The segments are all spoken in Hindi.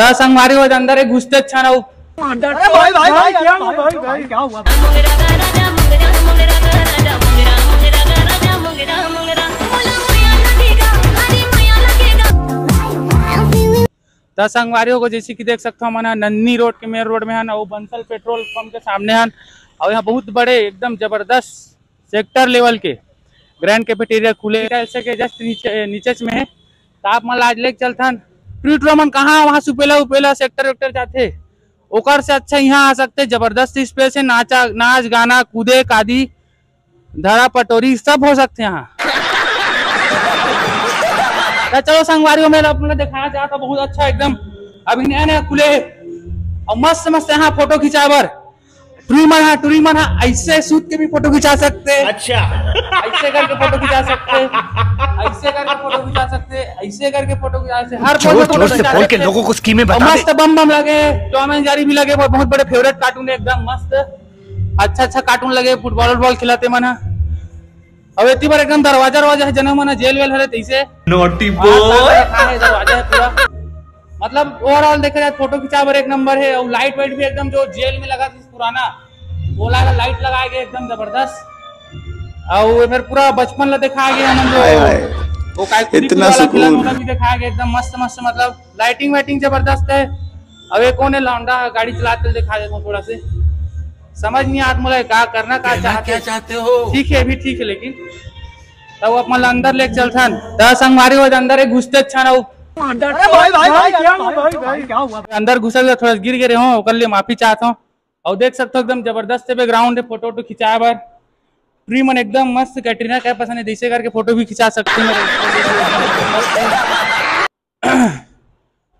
संग मारे हो अंदर घुसते अच्छा ना हो। भाई भाई भाई क्या हुआ? संगवारी होगा जैसे कि देख सकते हो हमारा नन्नी रोड के मेन रोड में है ना, वो बंसल पेट्रोल पंप के सामने है और यहाँ बहुत बड़े एकदम जबरदस्त सेक्टर लेवल के ग्रैंड कैफेटेरिया खुले के जस्ट नीचे में है। तो आप मन आज लेके चलथन ट्वीट रमन कहाँ वहाँ सुपेला उपेला सेक्टर वेक्टर जाते ओकर से अच्छा यहाँ आ सकते। जबरदस्त स्पेस है, नाचा नाच गाना कूदे कादी धरा पटोरी सब हो सकते यहाँ। चलो संगवारियों में अपना दिखाना चाहता बहुत अच्छा एकदम अभी नया नया खुले और मस्त मस्त यहाँ फोटो खिंचावर टूरी मन हा ऐसे सूत के भी फोटो खिंचा सकते। अच्छा ऐसे करके फोटो खिंचा सकते, ऐसे करके फोटो खिंचा सकते, ऐसे करके फोटो खिंचा सकते। हर फोटो से बोल के लोगों को स्कीमें बता दे। मस्त बम बम लगे, टॉम एंड जेरी भी लगे, बहुत बड़े फेवरेट कार्टून है एकदम मस्त अच्छा अच्छा कार्टून लगे। फुटबॉल खिलाते मना अब इतनी बार एकदम दरवाजा है जन मना जेल वेल है नोटी दरवाजा है पूरा। मतलब ओवरऑल देखा जाए फोटो खिंचा पर एक नंबर है और लाइट वाइट भी एकदम जो जेल में लगा था पुराना वो लगा लाइट लगाया गया एकदम जबरदस्त। और फिर पूरा बचपन ला दिखाया गया हम जो वो इतना सुकून भी दिखाया गया एकदम मस्त मस्त। मतलब लाइटिंग वाइटिंग जबरदस्त है। अब एक कौन है लौंडा गाड़ी चलाते दिखा देता हूँ थोड़ा से समझ नहीं आता मुझे क्या करना क्या चाहते हो। ठीक है भी ठीक है लेकिन तब आप मतलब अंदर लेके चलथन दस अंगवारी हो अंदर घुसते अच्छा ना हो। भाई भाई भाई क्या हुआ? अंदर घुसल थोड़ा गिर गए हो कर लिए माफी चाहता हूँ। और देख सकते हो एकदम जबरदस्त बैकग्राउंड है फोटो वोटो खिंचाए बार फ्री मन एकदम मस्त। कैटरीना क्या पसंद है जैसे करके फोटो भी खिंचा सकते हैं।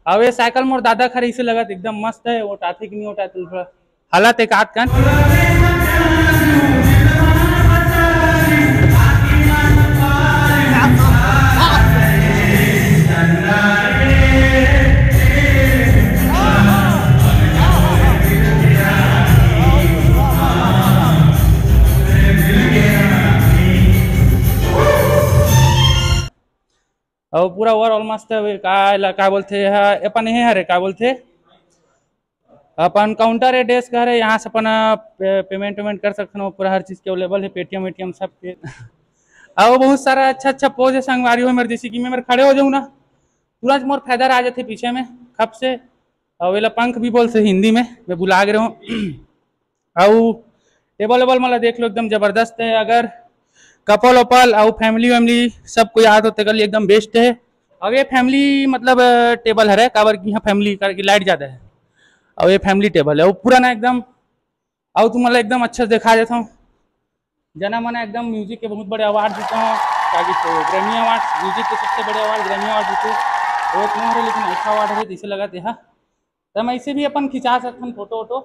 अब ये साइकिल मोर दादा खरी से लगा एकदम मस्त है। उठाते कि नहीं उठाते थोड़ा हालात एक आध कन और पूरा ओवरऑल मस्त का बोलते अपन है रे का बोलते अपन काउंटर है डेस्क है यहाँ से अपन पेमेंट वेमेंट कर सकते हो। पूरा हर चीज के अवेलेबल है पेटीएम वेटीएम सब के। और बहुत सारा अच्छा अच्छा पोज है संगवारी हो मेरे जैसे कि मैं खड़े हो जाऊँ ना तुरंत मोर फैदर आ जाते पीछे में खप से। और वेला पंख भी बोलते हिंदी में मैं बुला गए हूँ। और टेबल वेबल मतलब देख लो एकदम जबरदस्त है। अगर कपल ओपल और फैमिली वैमिली सबको याद होते कर लिए एकदम बेस्ट है। और ये फैमिली मतलब टेबल है काबर की यहाँ फैमिली करके लाइट ज़्यादा है और ये फैमिली टेबल है वो पुराना एकदम। और तुम मतलब एकदम अच्छा दिखा देता हूँ जना मना एकदम म्यूजिक के बहुत बड़े अवार्ड जीता हूँ ताकि ग्रैमी अवार्ड म्यूजिक के सबसे बड़े अवार्ड ग्रैमी अवार्ड जीते वो तो है लेकिन अच्छा अवार्ड है जैसे लगा था तब ऐसे भी अपन खिंचा सकते हैं फोटो वोटो।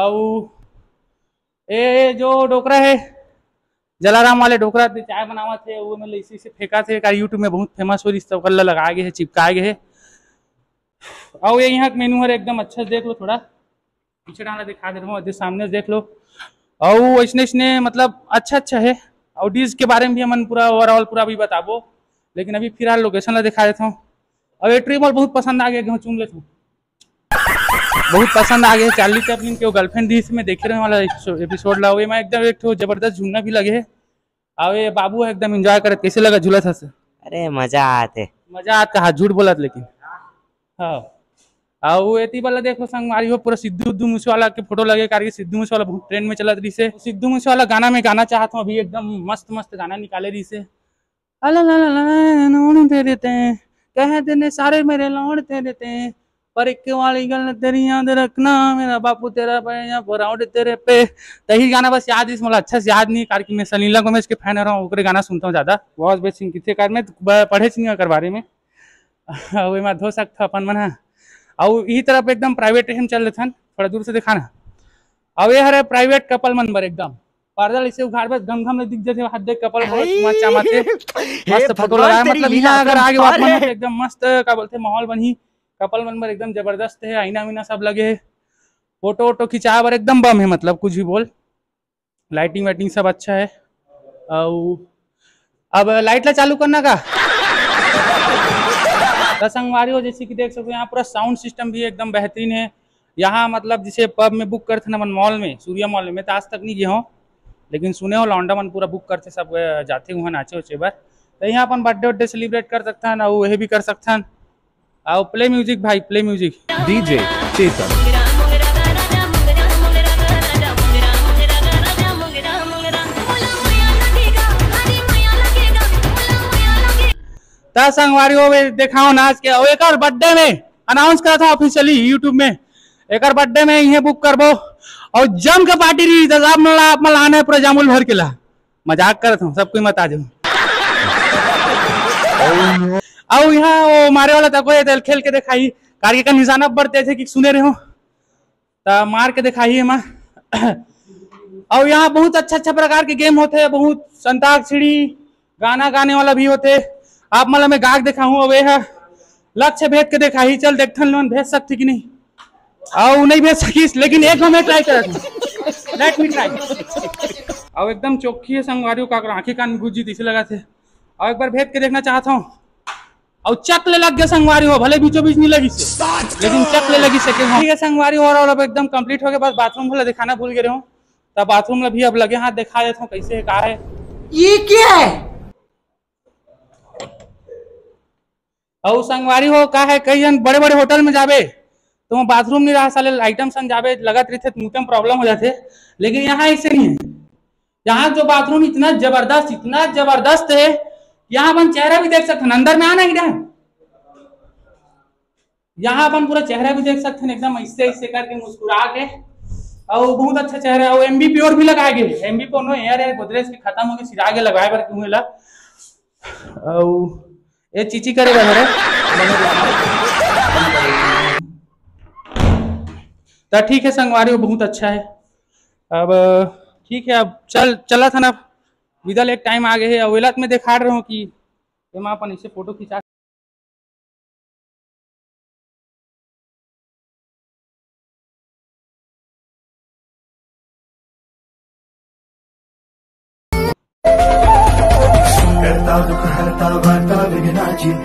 और ये जो डोकरा है जलाराम वाले डोकरा थे चाय बनावा थे वो मतलब इसी से फेंका थे का यूट्यूब में बहुत फेमस हो रही सब कल्ला लगा गए है चिपका गए है। और ये यहाँ मेनू है एकदम अच्छा से देख लो थोड़ा पीछे डाला दिखा दे रहा हूँ सामने से देख लो। और वैसने इसने मतलब अच्छा अच्छा है। और डिश के बारे में भी मन पूरा ओवरऑल पूरा भी बताबो लेकिन अभी फिलहाल लोकेशन ला दिखा देता हूँ। और ये ट्रेवल बहुत पसंद आ गया चुन लेता हूँ बहुत पसंद आ गया चार्ली चैपलिन के गर्लफ्रेंड दी इसमें देखे रहने वाला एपिसोड ला हुए मैं एकदम एक तो जबरदस्त झूलना भी लगे है। और ये बाबू है एकदम एंजॉय करे कैसे लगा झूला था से? अरे मजा आते हाँ झूठ बोला लेकिन हाँ। और एती वाला देखो संग मारी हो पूरा सिद्धू मूसे वाला के फोटो लगे कार सिद्धू मूसे वाला बहुत ट्रेंड में चला रही से सिद्धू मूसे वाला गाना में गाना चाहता हूँ अभी एकदम मस्त मस्त गाना निकाले रही से दे देते हैं कह देने सारे मेरे लौड़ दे देते हैं पर एक वाली गल तेरी याद रखना मेरा बापू तेरा पे तेरे पे तही गाना बस याद इस मतलब अच्छा से याद नहीं कार की मैं सलीला गोमेज के फैन रहा हूँ गाना सुनता हूँ ज्यादा वॉश बेसिंग किथे कार में पढ़े सिंह कर बारे में मैं धो सकता अपन मन। और यही तरफ एकदम प्राइवेट हम चल रहे थोड़ा दूर से दिखाना। और ये हरे प्राइवेट कपल मन बर एकदम पर्दा इसे उघाड़ बस गम घम दिख जाते हाथ देख कपल मस्त फोटो लगाया मतलब अगर आगे बात एकदम मस्त क्या बोलते माहौल बनी कपल नंबर एकदम जबरदस्त है आईना वीना सब लगे है फोटो वोटो खिंचा और एकदम बम है मतलब कुछ भी बोल लाइटिंग वाइटिंग सब अच्छा है। और अब लाइट ला चालू करना का दसंगवारी हो जैसे कि देख सकते हो, यहाँ पूरा साउंड सिस्टम भी एकदम बेहतरीन है। यहाँ मतलब जिसे पब में बुक करते ना मन मॉल में, सूर्या मॉल में तो आज तक नहीं गए हों, लेकिन सुने हो लॉन्डा मन पूरा बुक करते सब जाते हुए नाचे उचे बार। तो यहाँ अपन बर्थडे वर्डे सेलिब्रेट कर सकते हैं, वह भी कर सकते हैं। आओ प्ले म्यूजिक भाई, प्ले म्यूजिक डीजे चेतन। संगवारी हो गए देखाओ नाच के, एक और बर्थडे में अनाउंस करा था ऑफिशियली यूट्यूब में, एक और बर्थडे में यहीं बुक करबो और जम के पार्टी री इंतजाम में लाने पूरा जामुल भर के ला। मजाक करता हूँ, सब कोई मत आ जाओ। और यहाँ वो मारे वाला तको है, खेल के दिखाई कार्य का निशाना बढ़ते थे कि सुने रहे हो तो मार के दिखाई माँ। और यहाँ बहुत अच्छा अच्छा प्रकार के गेम होते है, बहुत संताक्षरी गाना गाने वाला भी होते। आप मला मैं गाग देखा हूँ, वे है लक्ष्य भेद के देखा ही, चल देखथन लोन भेज सकती कि नहीं। आओ नहीं भेज सकीस, लेकिन एक बार मैं ट्राई करता, लेट मी ट्राई। और एकदम चौकी है संगवारी का, आंखें कान गुजी तीसरे लगा थे। और एक बार भेद के देखना चाहता हूँ। और चक ले लग गया संगवारी हो, भले बीचों बीच नहीं लगी से, लेकिन चक ले लगी सके संगवारी हो। और अब एकदम कम्प्लीट हो गया, बस बाथरूम भला दिखाना भूल गए हूँ, तब बाथरूम में भी अब लगे हाथ दिखा देता हूँ कैसे है क्या है। ये क्या है? और संगवारी हो का है, कई जन बड़े बड़े होटल में जाबे तो बाथरूम नहीं रहा साले, आइटम सन जाबे लगत रहते तो मुँह में प्रॉब्लम हो जाते। लेकिन यहाँ ऐसे नहीं है, यहाँ जो बाथरूम इतना जबरदस्त है, यहाँ अपन चेहरा भी देख सकते हैं। अंदर में आना ही रहा, यहाँ अपन पूरा चेहरा भी देख सकते हैं एकदम ऐसे ऐसे करके मुस्कुरा के। और बहुत अच्छा चेहरा, और एमबी प्योर भी लगाए गए, M B pure no air Godrej के खत्म हो गए, सिरा के लगाए बार क्यों ला। और ये चीची करे बहरे तो ठीक है संगवारी हो, बहुत अच्छा है। अब ठीक है, अब चला था ना विदल, एक टाइम आ गए है। अवेलत में दिखा रहा हूँ कि तो मैं अपन इससे फोटो खिंचा। करता दुख हरता वर्ता विघ्नाची।